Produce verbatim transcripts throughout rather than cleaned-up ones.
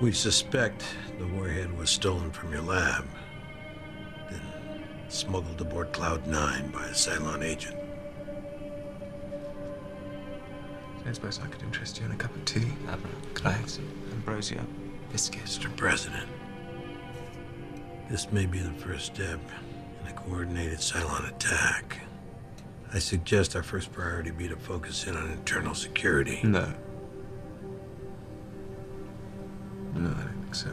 We suspect the warhead was stolen from your lab, then smuggled aboard Cloud nine by a Cylon agent. I suppose I could interest you in a cup of tea, Abra. Could I have some ambrosia biscuits? Mister President, this may be the first step in a coordinated Cylon attack. I suggest our first priority be to focus in on internal security. No. No, I don't think so.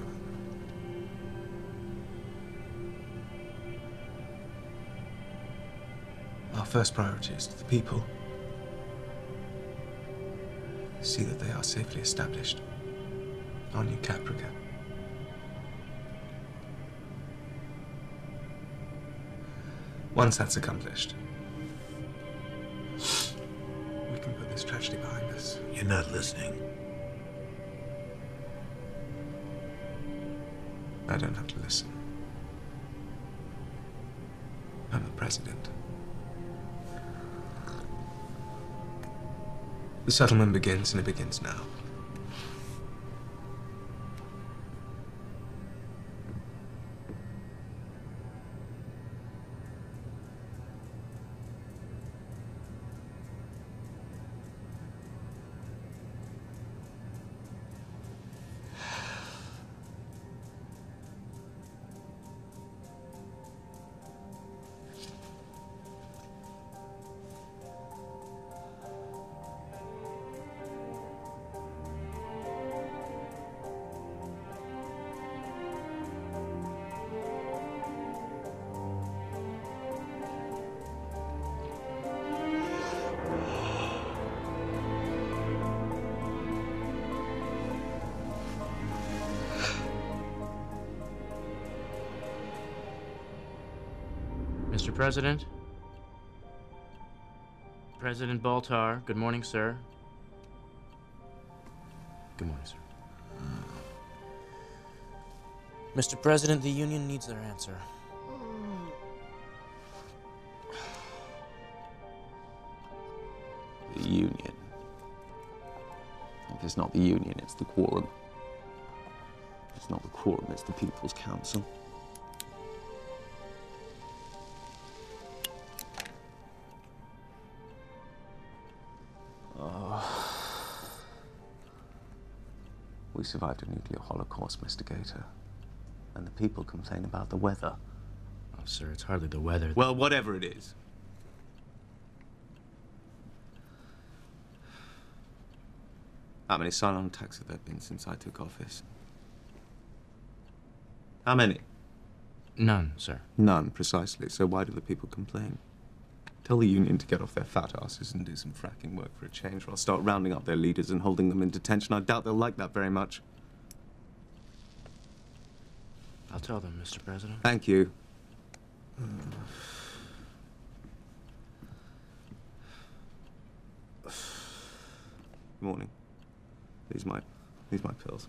Our first priority is to the people. See that they are safely established on New Caprica. Once that's accomplished, we can put this tragedy behind us. You're not listening. I don't have to listen. I'm the president. The settlement begins, and it begins now. Mister President? President Baltar, good morning, sir. Good morning, sir. Mister President, the Union needs their answer. The Union. If it's not the Union, it's the Quorum. If it's not the Quorum, it's the People's Council. We survived a nuclear holocaust, Mister Gator. And the people complain about the weather. Oh, sir, it's hardly the weather. Well, whatever it is. How many Cylon attacks have there been since I took office? How many? None, sir. None, precisely. So why do the people complain? Tell the Union to get off their fat asses and do some fracking work for a change, or I'll start rounding up their leaders and holding them in detention. I doubt they'll like that very much. I'll tell them, Mister President. Thank you. Uh... Good morning. These my, these my pills.